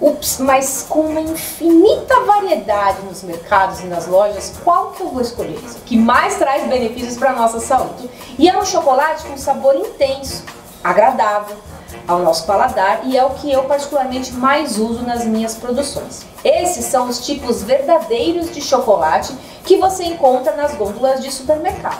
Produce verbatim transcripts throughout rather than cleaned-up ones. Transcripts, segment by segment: ups, mas com uma infinita variedade nos mercados e nas lojas, qual que eu vou escolher? O que mais traz benefícios para a nossa saúde. E é um chocolate com sabor intenso, agradável ao nosso paladar, e é o que eu particularmente mais uso nas minhas produções. Esses são os tipos verdadeiros de chocolate que você encontra nas gôndolas de supermercado.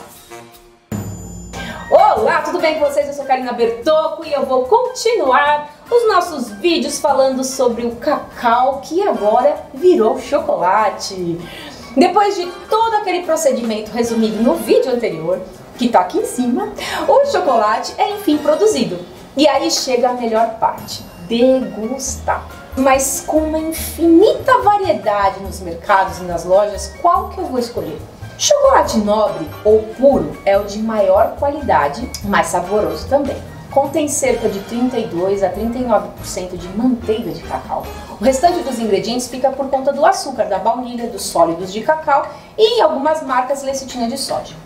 Olá, tudo bem com vocês? Eu sou Karina Bertocco e eu vou continuar os nossos vídeos falando sobre o cacau que agora virou chocolate. Depois de todo aquele procedimento resumido no vídeo anterior, que tá aqui em cima, o chocolate é enfim produzido. E aí chega a melhor parte, degustar. Mas com uma infinita variedade nos mercados e nas lojas, qual que eu vou escolher? Chocolate nobre ou puro é o de maior qualidade, mais saboroso também. Contém cerca de trinta e dois a trinta e nove por cento de manteiga de cacau. O restante dos ingredientes fica por conta do açúcar, da baunilha, dos sólidos de cacau e, em algumas marcas, lecitina de sódio.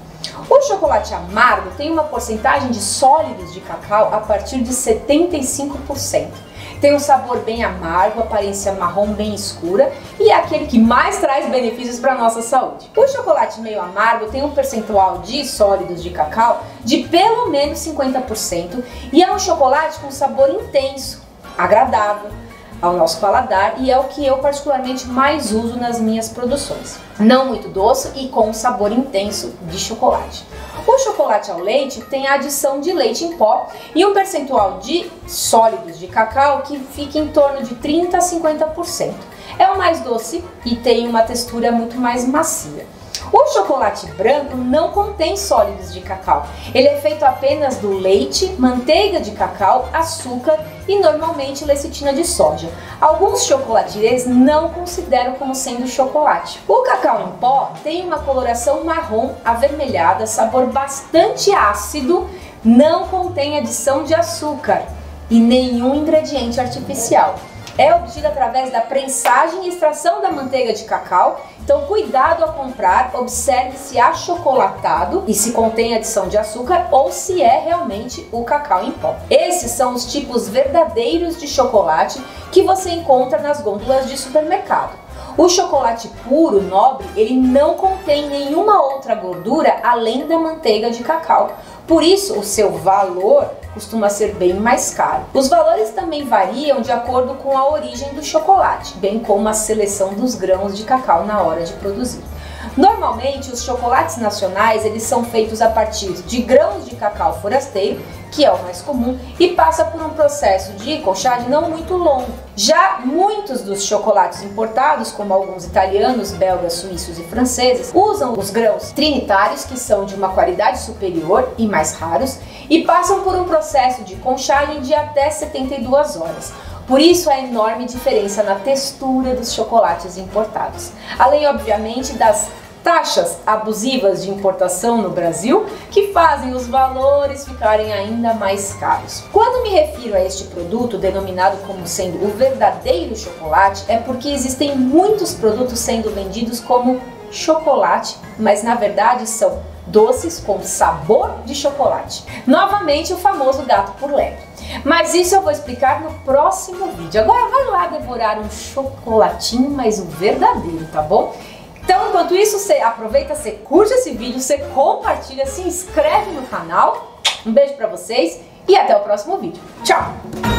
O chocolate amargo tem uma porcentagem de sólidos de cacau a partir de setenta e cinco por cento. Tem um sabor bem amargo, aparência marrom bem escura e é aquele que mais traz benefícios para a nossa saúde. O chocolate meio amargo tem um percentual de sólidos de cacau de pelo menos cinquenta por cento e é um chocolate com sabor intenso, agradável ao nosso paladar e é o que eu particularmente mais uso nas minhas produções. Não muito doce e com um sabor intenso de chocolate. O chocolate ao leite tem a adição de leite em pó e um percentual de sólidos de cacau que fica em torno de trinta a cinquenta por cento. É o mais doce e tem uma textura muito mais macia. O chocolate branco não contém sólidos de cacau. Ele é feito apenas do leite, manteiga de cacau, açúcar e normalmente lecitina de sódio. Alguns chocolatiers não consideram como sendo chocolate. O cacau em pó tem uma coloração marrom avermelhada, sabor bastante ácido, não contém adição de açúcar e nenhum ingrediente artificial. É obtido através da prensagem e extração da manteiga de cacau, então cuidado ao comprar, observe se há achocolatado e se contém adição de açúcar ou se é realmente o cacau em pó. Esses são os tipos verdadeiros de chocolate que você encontra nas gôndolas de supermercado. O chocolate puro, nobre, ele não contém nenhuma outra gordura além da manteiga de cacau. Por isso, o seu valor costuma ser bem mais caro. Os valores também variam de acordo com a origem do chocolate, bem como a seleção dos grãos de cacau na hora de produzir. Normalmente, os chocolates nacionais eles são feitos a partir de grãos de cacau forasteiro, que é o mais comum, e passa por um processo de encoxade não muito longo. Já muitos dos chocolates importados, como alguns italianos, belgas, suíços e franceses, usam os grãos trinitários, que são de uma qualidade superior e mais raros, e passam por um processo de conchagem de até setenta e duas horas. Por isso a enorme diferença na textura dos chocolates importados. Além, obviamente, das taxas abusivas de importação no Brasil, que fazem os valores ficarem ainda mais caros. Quando me refiro a este produto, denominado como sendo o verdadeiro chocolate, é porque existem muitos produtos sendo vendidos como chocolate, mas na verdade são doces com sabor de chocolate. Novamente o famoso gato por lebre. Mas isso eu vou explicar no próximo vídeo. Agora vai lá devorar um chocolatinho, mas o verdadeiro, tá bom? Então, enquanto isso, você aproveita, você curte esse vídeo, você compartilha, se inscreve no canal. Um beijo pra vocês e até o próximo vídeo. Tchau!